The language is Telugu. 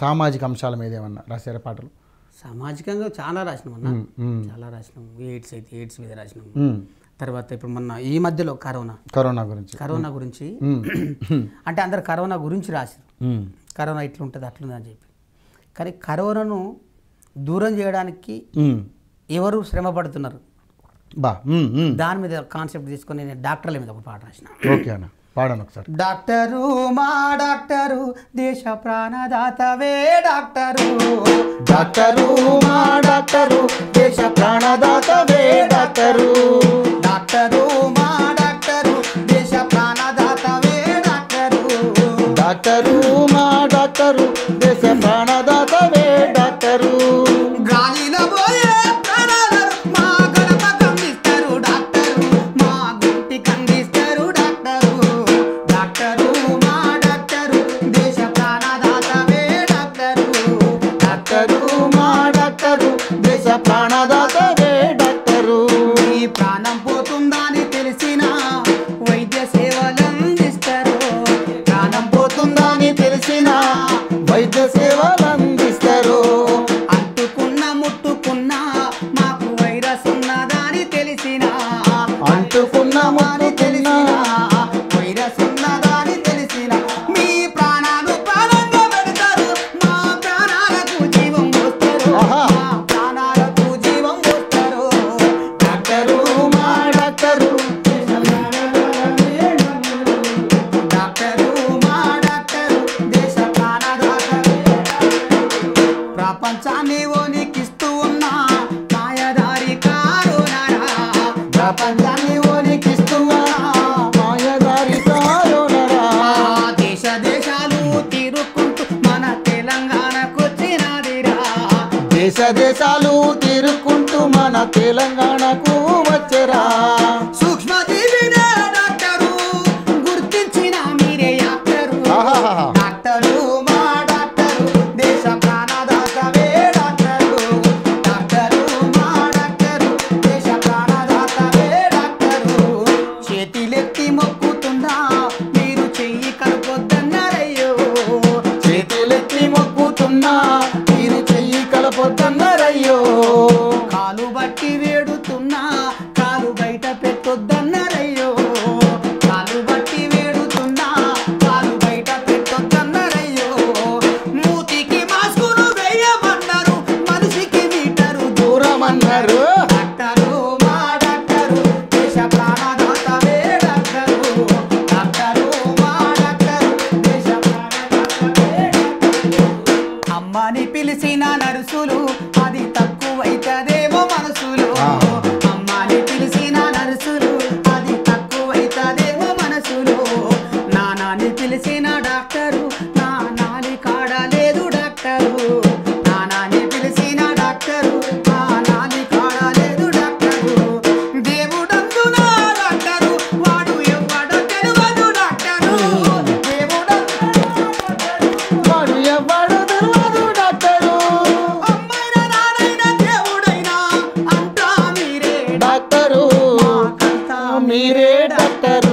సామాజిక అంశాల మీద ఏమన్నా రాశారా పాటలు? సామాజికంగా చాలా రాసినామన్నా, చాలా రాసినాము. ఎయిడ్స్ అయితే ఎయిడ్స్ మీద రాసినాము. తర్వాత ఇప్పుడు మొన్న ఈ మధ్యలో కరోనా గురించి అంటే అందరు కరోనా గురించి రాశారు. కరోనా ఇట్లుంటుంది అట్లుందని చెప్పి, కానీ కరోనాను దూరం చేయడానికి ఎవరు శ్రమ పడుతున్నారు దాని మీద కాన్సెప్ట్ తీసుకొని నేను డాక్టర్ల మీద ఒక పాట రాసిన. పాడను ఒకసారి. డాక్టరు మా డాక్టరు దేశ ప్రాణదాతవే డాక్టరు, డాక్టరు మా డాక్టరు దేశ ప్రాణదాతవే డాక్టరు, డాక్టరు మా డాక్టరు దేశ ప్రాణదాతవే డాక్టరు, డాక్టరు మా డాక్టరు దేశ ప్రాణదాతవే డాక్టరు, గాలిన పోయే ప్రాణాలను మా గడప కందిస్తారు డాక్టరు, మా గుంటి కందిస్తారు డాక్టరు, డాక్టరు మా డాక్టరు దేశ ప్రాణదాతవే డాక్టరు, డాక్టరు మా డాక్టరు దేశ ప్రాణదాతవే డాక్టరు, ఈ ప్రాణం పోతుందని తెలిసిన వైద్య సేవలు అందిస్తారు, ప్రాణం పోతుందని తెలిసిన వైద్య సేవలు అందిస్తారు, అంటుకున్న ముట్టుకున్న మాకు వైరస్ ఉన్నదని తెలిసిన, అంటుకున్న వారి తెలిసిన వైరస్ ఉన్నదని తెలిసిన మీ ప్రాణాలు ప్రాణంగా పెడతారు, మా ప్రాణాలకు జీవం పోస్తారు, మా ప్రాణాలకు జీవం పోస్తారు, డాక్టరు మా డాక్టరు దేశ ప్రాణదాతవే డాక్టరు, డాక్టరు మా డాక్టరు దేశ ప్రాణదాతవే డాక్టరు, ప్రపంచాన్ని ఓనికిస్తూ ఉన్న మాయదారి కరోనా, ప్రపంచాన్ని ఓనికిస్తూ ఉన్న మాయదారి కరోనా, దేశ దేశాలు తిరుక్కుంటూ మన తెలంగాణకు వచ్చినదిరా, దేశ దేశాలు తిరుక్కుంటూ మన తెలంగాణకు వచ్చరా, సూక్ష్మజీవినే డాక్టరు గుర్తించిన మీరే డాక్టరు, ఆహాహాహా. డాక్టరు మా డాక్టరు దేశ ప్రాణదాతవే డాక్టరు, డాక్టరు మా డాక్టరు దేశ ప్రాణదాతవే డాక్టరు, చేతిలెత్తి మొక్కుతున్నా మీరు చెయ్యి కలపొద్దన్నారయ్యో, చేతులెత్తి మొక్కుతున్నా మీరు చెయ్యి కలపొద్దన్నారయ్యో, కాలు బట్టి వేడుతున్నా కాలు బయట పెట్టొద్దన్నారయ్యో, కాలు బట్టి వేడుతున్నా కాలు బయట పెట్టొద్దన్నారయ్యో, మూతికి మాస్కులు వేయమన్నారు మనిషికి మీటరు దూరం అన్నారు, డాక్టరు మా డాక్టరు దేశ ప్రాణదాతవే డాక్టరు, డాక్టరు మా డాక్టరు దేశ ప్రాణదాతవే డాక్టరు, అమ్మని పిలిచిన నర్సులు అది తక్కువైతదేమో మనసులు, అమ్మని పిలిచిన నర్సులు అది తక్కువైతదేమో మనసులు, నానాని పిలిచిన డాక్టరు నా నాలి కాడలేదు డాక్టరు, నానాని పిలిచిన డాక్టరు నా నాలి కాడలేదు డాక్టరు, దేవుడందున డాక్టరు వాడు ఎవడో తెలియదు డాక్టరు, దేవుడందున డాక్టరు వాడు ఎవడో తెలియదు డాక్టరు, అమ్మైనా నానైనా దేవుడైనా అంతా మీరే డాక్టరు, మాకంతా మీరే డాక్టరు.